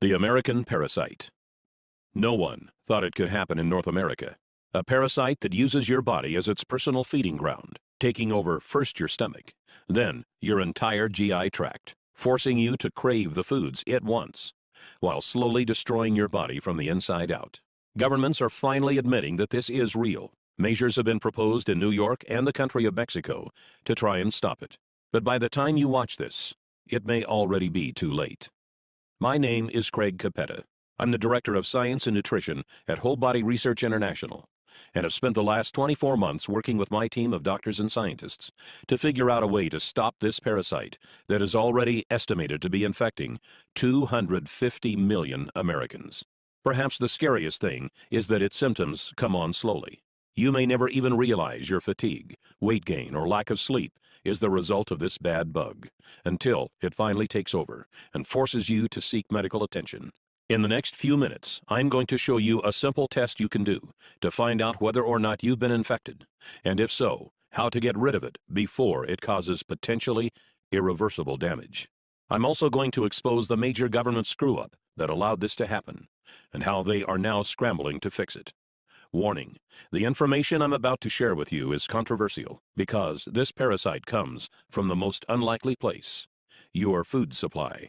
The American parasite. No one thought it could happen in North America. A parasite that uses your body as its personal feeding ground, taking over first your stomach, then your entire GI tract, forcing you to crave the foods it wants, while slowly destroying your body from the inside out. Governments are finally admitting that this is real. Measures have been proposed in New York and the country of Mexico to try and stop it. But by the time you watch this, it may already be too late. My name is Craig Capetta. I'm the Director of Science and Nutrition at Whole Body Research International, and have spent the last 24 months working with my team of doctors and scientists to figure out a way to stop this parasite that is already estimated to be infecting 250 million Americans. Perhaps the scariest thing is that its symptoms come on slowly. You may never even realize your fatigue, weight gain, or lack of sleep is the result of this bad bug, until it finally takes over and forces you to seek medical attention. In the next few minutes, I'm going to show you a simple test you can do to find out whether or not you've been infected, and if so, how to get rid of it before it causes potentially irreversible damage. I'm also going to expose the major government screw-up that allowed this to happen, and how they are now scrambling to fix it. Warning: the information I'm about to share with you is controversial because this parasite comes from the most unlikely place, your food supply.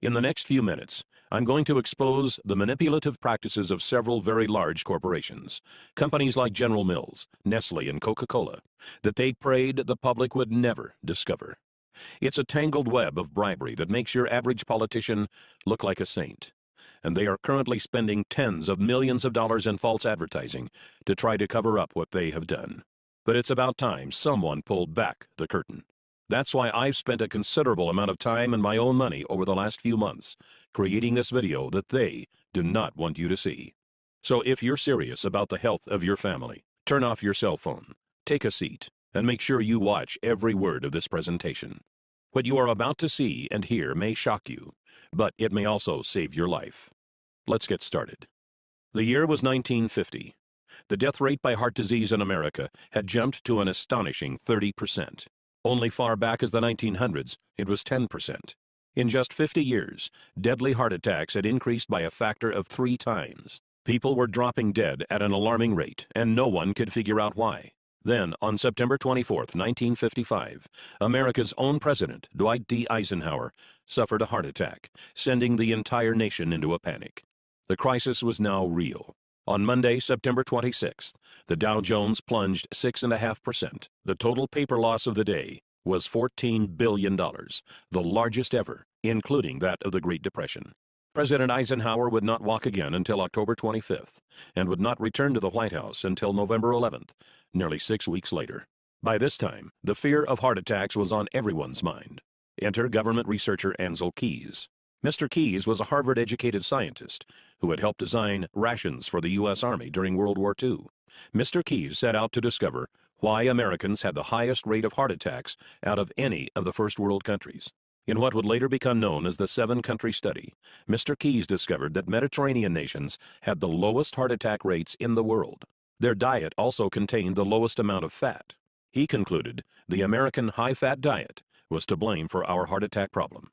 In the next few minutes, I'm going to expose the manipulative practices of several very large corporations, companies like General Mills, Nestle, and Coca-Cola, that they prayed the public would never discover. It's a tangled web of bribery that makes your average politician look like a saint, and they are currently spending tens of millions of dollars in false advertising to try to cover up what they have done. But it's about time someone pulled back the curtain. That's why I've spent a considerable amount of time and my own money over the last few months creating this video that they do not want you to see. So if you're serious about the health of your family, turn off your cell phone, take a seat, and make sure you watch every word of this presentation. What you are about to see and hear may shock you, but it may also save your life. Let's get started. The year was 1950. The death rate by heart disease in America had jumped to an astonishing 30%. Only far back as the 1900s, it was 10%. In just 50 years, deadly heart attacks had increased by a factor of 3 times. People were dropping dead at an alarming rate, and no one could figure out why. Then, on September 24, 1955, America's own president, Dwight D. Eisenhower, suffered a heart attack, sending the entire nation into a panic. The crisis was now real. On Monday, September 26th, the Dow Jones plunged 6.5%. The total paper loss of the day was $14 billion, the largest ever, including that of the Great Depression. President Eisenhower would not walk again until October 25th and would not return to the White House until November 11th, nearly 6 weeks later. By this time, the fear of heart attacks was on everyone's mind. Enter government researcher Ansel Keys. Mr. Keys was a Harvard-educated scientist who had helped design rations for the U.S. Army during World War II. Mr. Keys set out to discover why Americans had the highest rate of heart attacks out of any of the First World countries. In what would later become known as the Seven Country Study, Mr. Keys discovered that Mediterranean nations had the lowest heart attack rates in the world. Their diet also contained the lowest amount of fat. He concluded the American high-fat diet was to blame for our heart attack problem.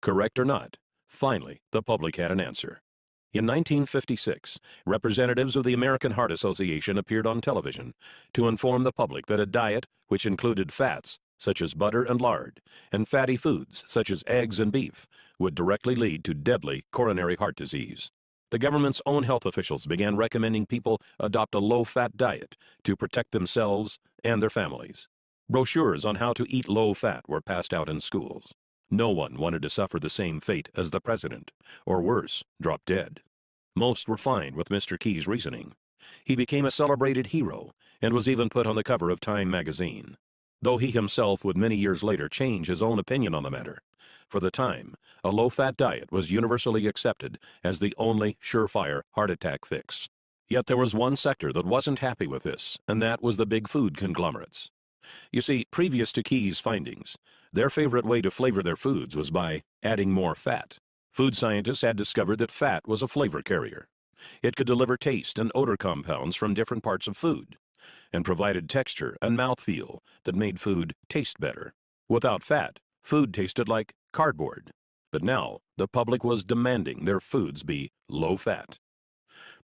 Correct or not, finally, the public had an answer. In 1956, representatives of the American Heart Association appeared on television to inform the public that a diet which included fats, such as butter and lard, and fatty foods, such as eggs and beef, would directly lead to deadly coronary heart disease. The government's own health officials began recommending people adopt a low-fat diet to protect themselves and their families. Brochures on how to eat low-fat were passed out in schools. No one wanted to suffer the same fate as the president, or worse, drop dead. Most were fine with Mr. Key's reasoning. He became a celebrated hero and was even put on the cover of Time magazine, though he himself would many years later change his own opinion on the matter. For the time, a low-fat diet was universally accepted as the only surefire heart attack fix. Yet there was one sector that wasn't happy with this, and that was the big food conglomerates. You see, previous to Key's findings, their favorite way to flavor their foods was by adding more fat. Food scientists had discovered that fat was a flavor carrier. It could deliver taste and odor compounds from different parts of food, and provided texture and mouthfeel that made food taste better. Without fat, food tasted like cardboard. But now, the public was demanding their foods be low-fat.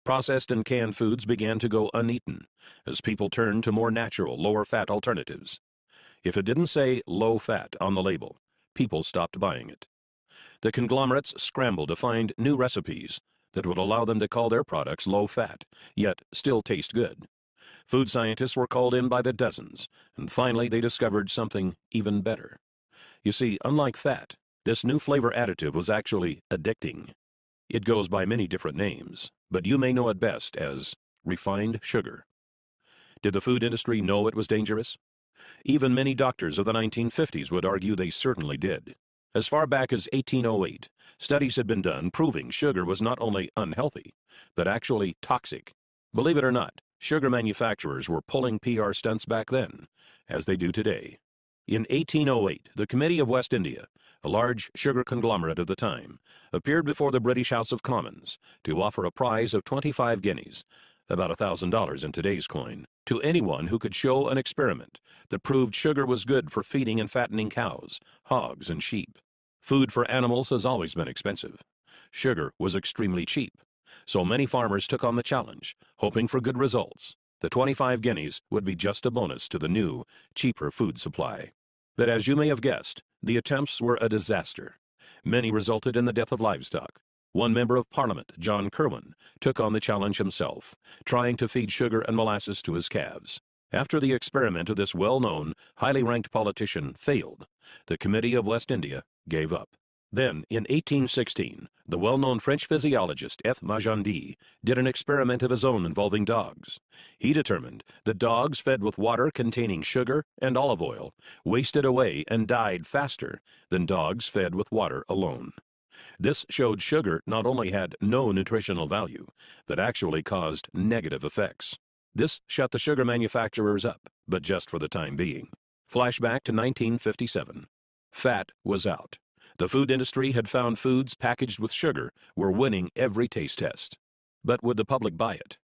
Processed and canned foods began to go uneaten as people turned to more natural, lower-fat alternatives. If it didn't say low-fat on the label, people stopped buying it. The conglomerates scrambled to find new recipes that would allow them to call their products low-fat, yet still taste good. Food scientists were called in by the dozens, and finally they discovered something even better. You see, unlike fat, this new flavor additive was actually addicting. It goes by many different names, but you may know it best as refined sugar. Did the food industry know it was dangerous? Even many doctors of the 1950s would argue they certainly did. As far back as 1808, studies had been done proving sugar was not only unhealthy, but actually toxic. Believe it or not, sugar manufacturers were pulling PR stunts back then, as they do today. In 1808, the Committee of West India, a large sugar conglomerate of the time, appeared before the British House of Commons to offer a prize of 25 guineas, about $1,000 in today's coin, to anyone who could show an experiment that proved sugar was good for feeding and fattening cows, hogs, and sheep. Food for animals has always been expensive. Sugar was extremely cheap, so many farmers took on the challenge, hoping for good results. The 25 guineas would be just a bonus to the new, cheaper food supply. But as you may have guessed, the attempts were a disaster. Many resulted in the death of livestock. One member of Parliament, John Kerwin, took on the challenge himself, trying to feed sugar and molasses to his calves. After the experiment of this well-known, highly ranked politician failed, the Committee of West India gave up. Then, in 1816, the well-known French physiologist F. Magendie did an experiment of his own involving dogs. He determined that dogs fed with water containing sugar and olive oil wasted away and died faster than dogs fed with water alone. This showed sugar not only had no nutritional value, but actually caused negative effects. This shut the sugar manufacturers up, but just for the time being. Flashback to 1957. Fat was out. The food industry had found foods packaged with sugar were winning every taste test. But would the public buy it?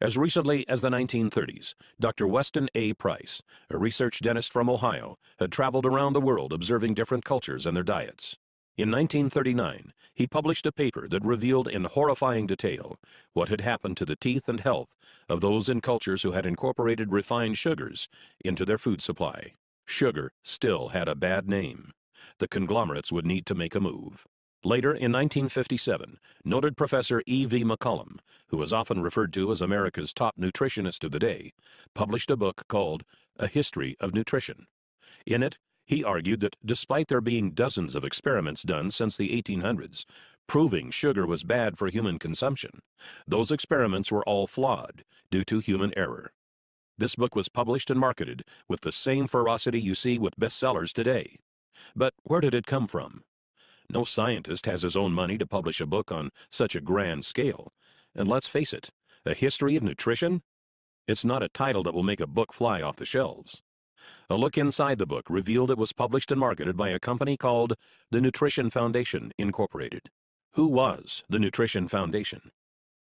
As recently as the 1930s, Dr. Weston A. Price, a research dentist from Ohio, had traveled around the world observing different cultures and their diets. In 1939, he published a paper that revealed in horrifying detail what had happened to the teeth and health of those in cultures who had incorporated refined sugars into their food supply. Sugar still had a bad name. The conglomerates would need to make a move. Later, in 1957, noted Professor E. V. McCollum, who is often referred to as America's top nutritionist of the day, published a book called A History of Nutrition. In it, he argued that despite there being dozens of experiments done since the 1800s, proving sugar was bad for human consumption, those experiments were all flawed due to human error. This book was published and marketed with the same ferocity you see with bestsellers today. But where did it come from? No scientist has his own money to publish a book on such a grand scale. And let's face it, A History of Nutrition? It's not a title that will make a book fly off the shelves. A look inside the book revealed it was published and marketed by a company called the Nutrition Foundation, Incorporated. Who was the Nutrition Foundation?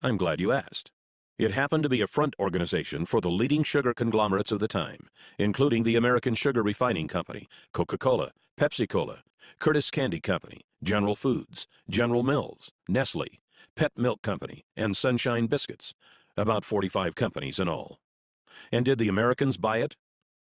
I'm glad you asked. It happened to be a front organization for the leading sugar conglomerates of the time, including the American Sugar Refining Company, Coca-Cola, Pepsi-Cola, Curtis Candy Company, General Foods, General Mills, Nestle, Pet Milk Company, and Sunshine Biscuits, about 45 companies in all. And did the Americans buy it?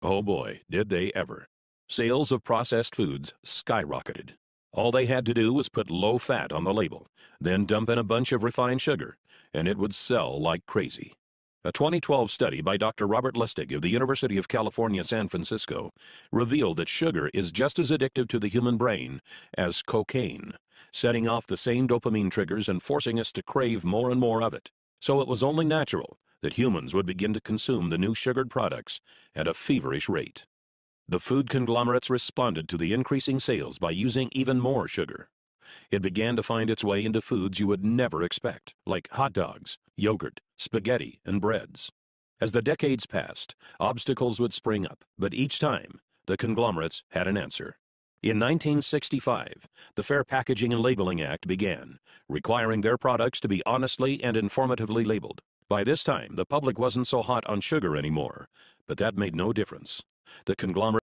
Oh boy, did they ever. Sales of processed foods skyrocketed. All they had to do was put low fat on the label, then dump in a bunch of refined sugar, and it would sell like crazy. A 2012 study by Dr. Robert Lustig of the University of California, San Francisco, revealed that sugar is just as addictive to the human brain as cocaine, setting off the same dopamine triggers and forcing us to crave more and more of it. So it was only natural that humans would begin to consume the new sugared products at a feverish rate. The food conglomerates responded to the increasing sales by using even more sugar. It began to find its way into foods you would never expect, like hot dogs, yogurt, spaghetti, and breads. As the decades passed, obstacles would spring up, but each time, the conglomerates had an answer. In 1965, the Fair Packaging and Labeling Act began, requiring their products to be honestly and informatively labeled. By this time, the public wasn't so hot on sugar anymore, but that made no difference. The conglomerate